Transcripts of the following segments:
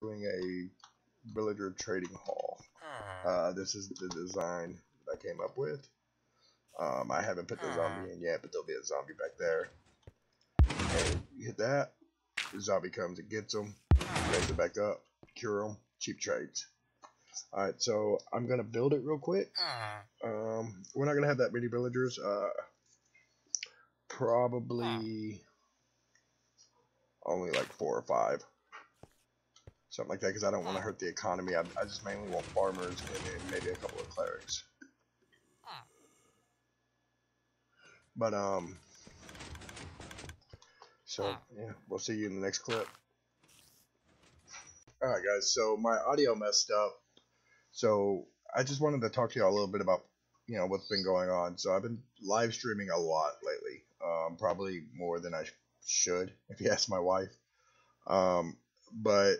doing a villager trading hall. This is the design that I came up with. I haven't put the zombie in yet, but there'll be a zombie back there. And you hit that, the zombie comes and gets them, raise it back up, cure them, cheap trades. Alright, so I'm going to build it real quick. We're not going to have that many villagers. Probably only like 4 or 5. Something like that, because I don't want to hurt the economy. I just mainly want farmers and maybe a couple of clerics. But, so, yeah, we'll see you in the next clip. Alright guys, so my audio messed up. So, I just wanted to talk to y'all a little bit about, you know, what's been going on. So, I've been live streaming a lot lately. Probably more than I should, if you ask my wife. But,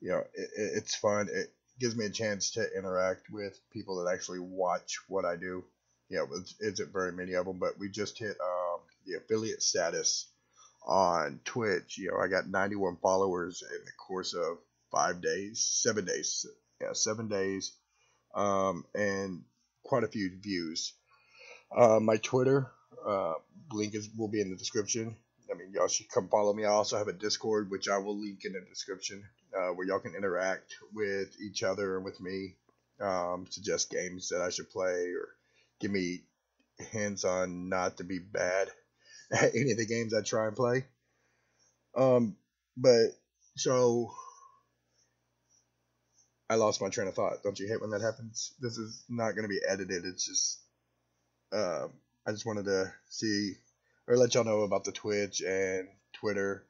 you know, it's fun. It gives me a chance to interact with people that actually watch what I do. Yeah, it isn't very many of them, but we just hit the affiliate status on Twitch. You know, I got 91 followers in the course of 7 days. Yeah, 7 days, and quite a few views. My Twitter link will be in the description. I mean, y'all should come follow me. I also have a Discord, which I will link in the description, where y'all can interact with each other and with me, suggest games that I should play, or give me hints on not to be bad at any of the games I try and play. But so I lost my train of thought. Don't you hate when that happens? This is not going to be edited. It's just I just wanted to see or let y'all know about the Twitch and Twitter.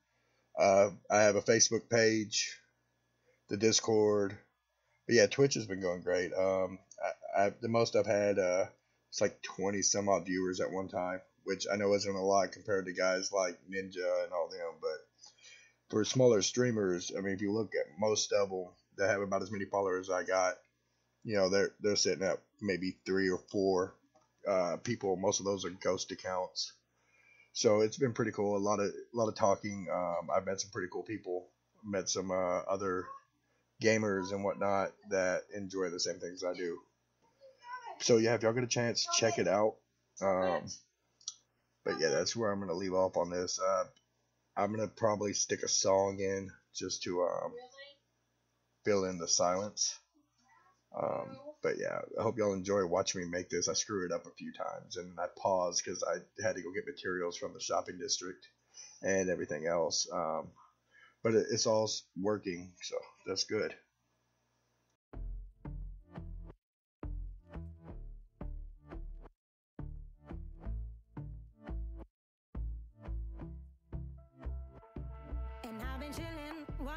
I have a Facebook page, the Discord. But yeah, Twitch has been going great. The most I've had. It's like 20 some odd viewers at one time, which I know isn't a lot compared to guys like Ninja and all them, but for smaller streamers, I mean, if you look at most of them that have about as many followers as I got, you know, they're sitting at maybe 3 or 4 people. Most of those are ghost accounts. So it's been pretty cool. A lot of talking. I've met some pretty cool people, met some other gamers and whatnot that enjoy the same things I do. So yeah, if y'all get a chance, check it out. But yeah, that's where I'm gonna leave off on this. I'm gonna probably stick a song in just to fill in the silence. But yeah, I hope y'all enjoy watching me make this. I screw it up a few times, and I paused because I had to go get materials from the shopping district and everything else. But it's all working, so that's good.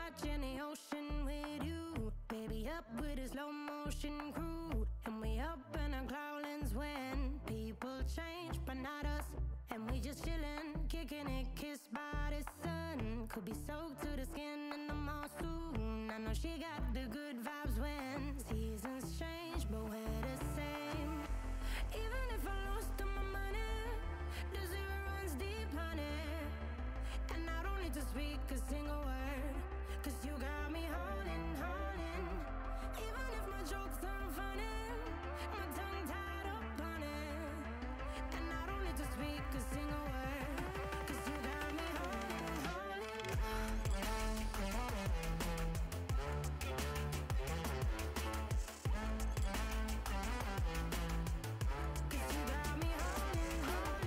Watching the ocean with you, baby, up with a slow motion crew, and we up in our clouds when people change, but not us, and we just chillin', kicking it, kissed by the sun, could be soaked to the skin in the mall soon. I know she got the good vibes when seasons change, but we're the same. Even if I lost all my money, the zero runs deep, honey, and I don't need to speak a single word. 'Cause you got me holding, holding. Even if my jokes aren't funny, my tongue tied up on it, and I don't need to speak a single word. 'Cause you got me holding, holding. 'Cause you got me holding, holding.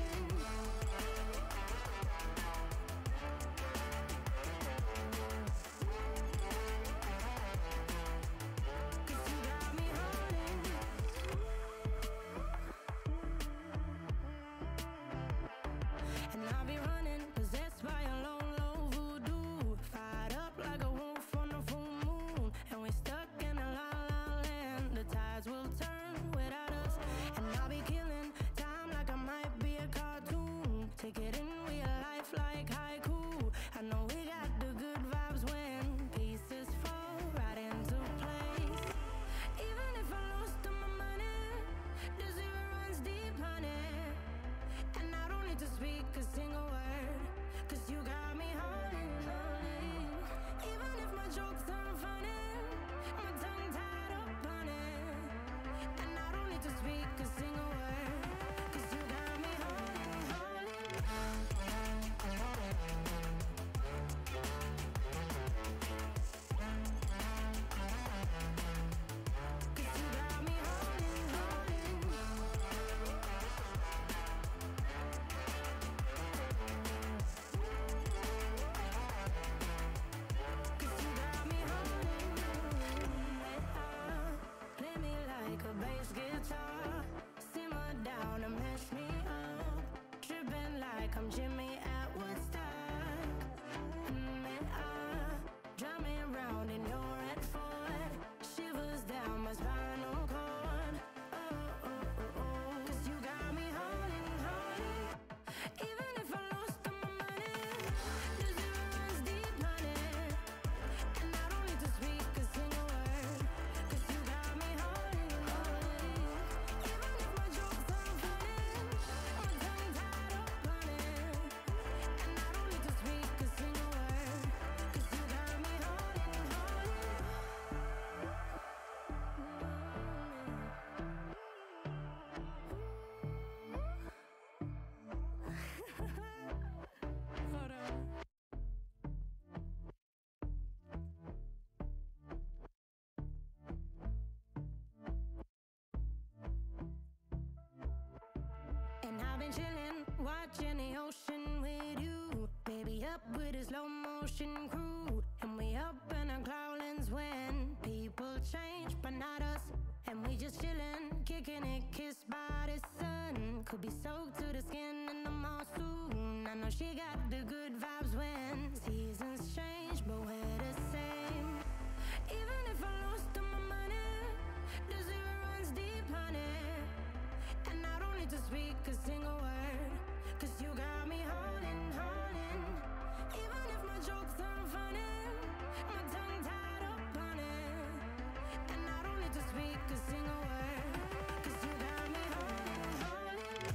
I've been chilling, watching the ocean with you. Baby, up with a slow motion crew. And we up in our cloudlands when people change, but not us. And we just chilling, kicking it, kissed by the sun. Could be soaked to the skin in the mall soon. I know she got the good vibes when seasons change, but we're the same. Even if I lose all my money, the zero runs deep, honey. And I don't need to speak a single word, cause you got me holding, holding. Even if my jokes aren't funny, my tongue tied up on it. And I don't need to speak a single word, cause you got me holding, holding.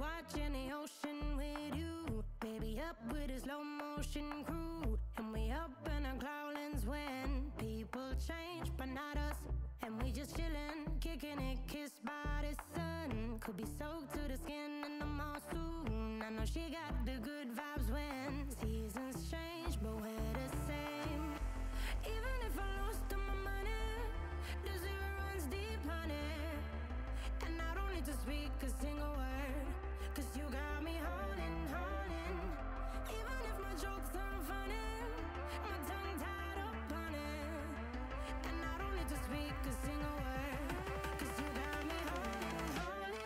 Watching the ocean with you, baby, up with a slow motion crew. And we up in our cloudlands when people change, but not us. And we just chilling, kicking it, kissed by the sun. Could be soaked to the skin in the mall soon. I know she got the good vibes when seasons change, but we're the same. Even if I lost all my money, the zero runs deep, honey. And I don't need to speak a single word, cause you got me holding, holding. Even if my jokes aren't funny, my tongue tied up on it. And I don't need to speak a single word, cause you got me holding, holding.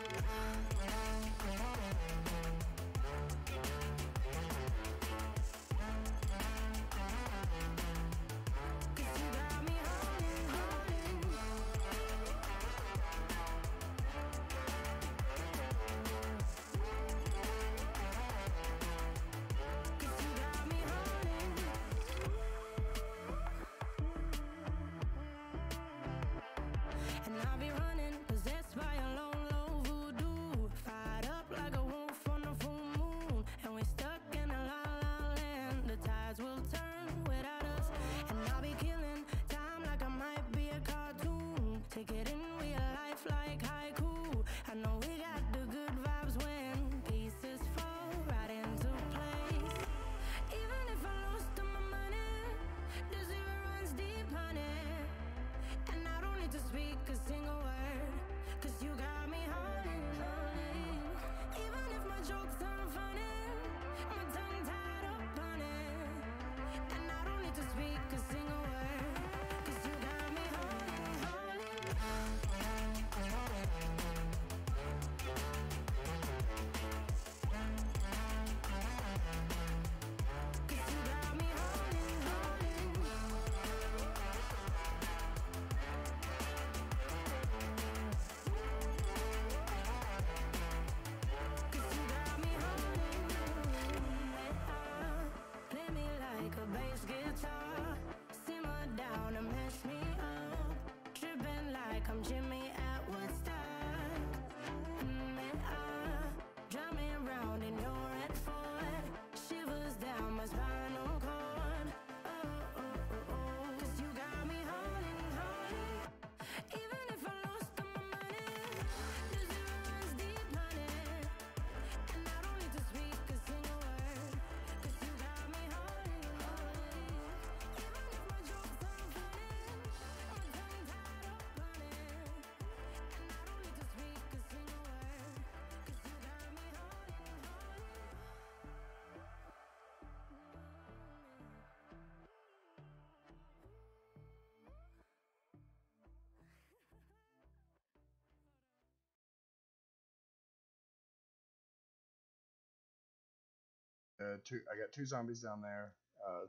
I got two zombies down there,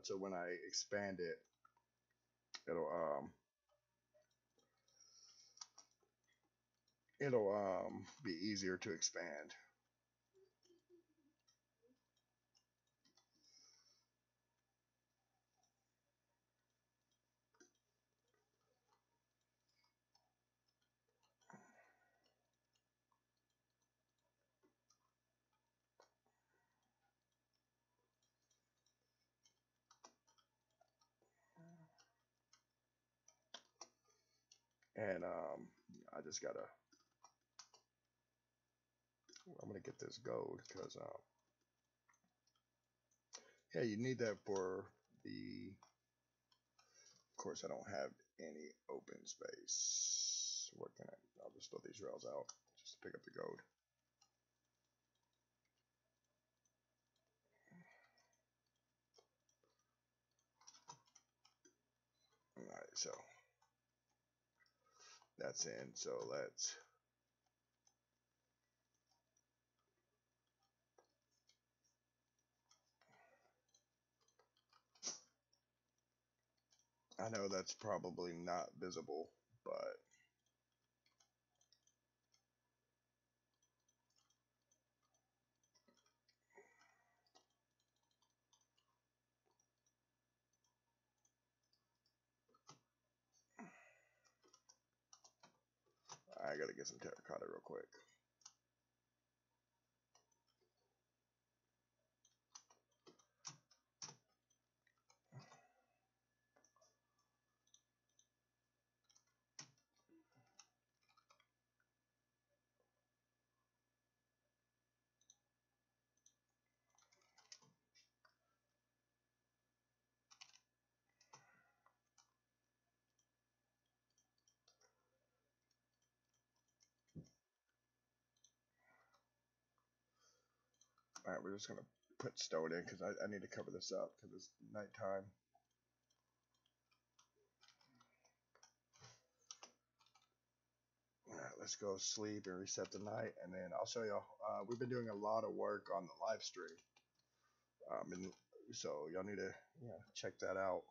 so when I expand it, it'll be easier to expand. And I just gotta, I'm gonna get this gold because yeah, you need that for the, of course I don't have any open space. What can I, I'll just throw these rails out just to pick up the gold. Alright, so that's in, so let's I know that's probably not visible, but I gotta get some terracotta real quick. Alright, we're just going to put stone in because I need to cover this up because it's nighttime. Alright, let's go sleep and reset the night, and then I'll show y'all. We've been doing a lot of work on the live stream, and so y'all need to check that out.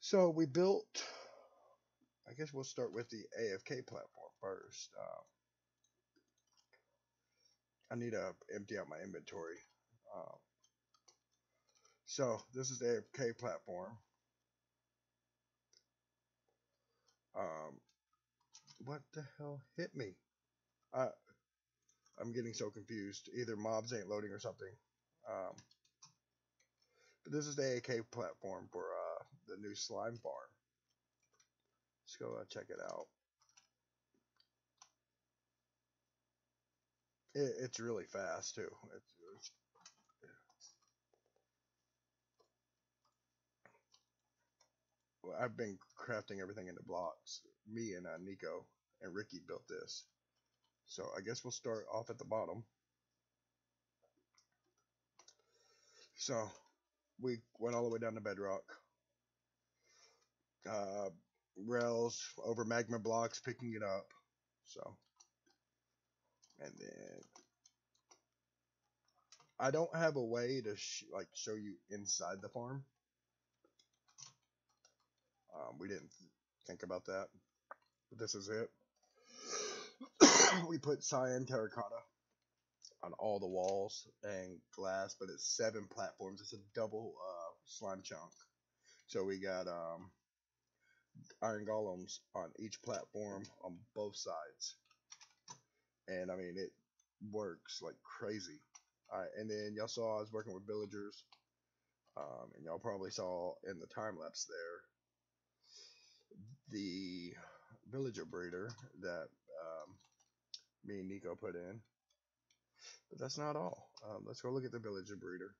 So we built, I guess we'll start with the AFK platform first. I need to empty out my inventory. So this is the AFK platform. What the hell hit me? I'm getting so confused. Either mobs ain't loading or something. But this is the AFK platform for the new slime farm. Let's go check it out. It's really fast too. It's well, I've been crafting everything into blocks. Me and Nico and Ricky built this. So I guess we'll start off at the bottom. So we went all the way down to bedrock. Rails over magma blocks, picking it up. So. And then I don't have a way to show you inside the farm. We didn't think about that, but this is it. We put cyan terracotta on all the walls and glass, but it's 7 platforms. It's a double slime chunk. So we got iron golems on each platform on both sides. And I mean, it works like crazy. All right, and then y'all saw I was working with villagers, and y'all probably saw in the time lapse there the villager breeder that me and Nico put in. But that's not all. Let's go look at the villager breeder.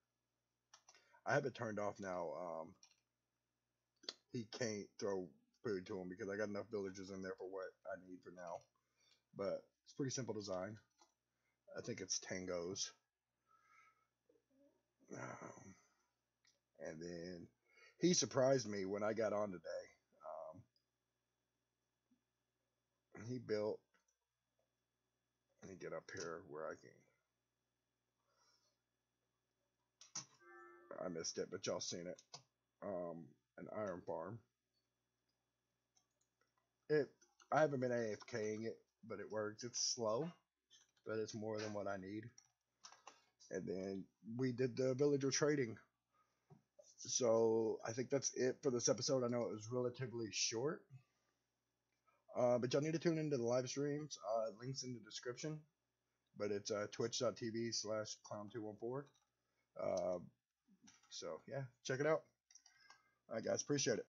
I have it turned off now. He can't throw food to him because I got enough villagers in there for what I need for now. But it's pretty simple design. I think it's Tango's. And then he surprised me when I got on today. He built. Let me get up here where I can. I missed it, but y'all seen it. An iron farm. I haven't been AFKing it, but it works. It's slow, but it's more than what I need. And then we did the villager trading. So I think that's it for this episode. I know it was relatively short, but y'all need to tune into the live streams. Links in the description, but it's twitch.tv/clown214. So yeah, check it out. All right, guys, appreciate it.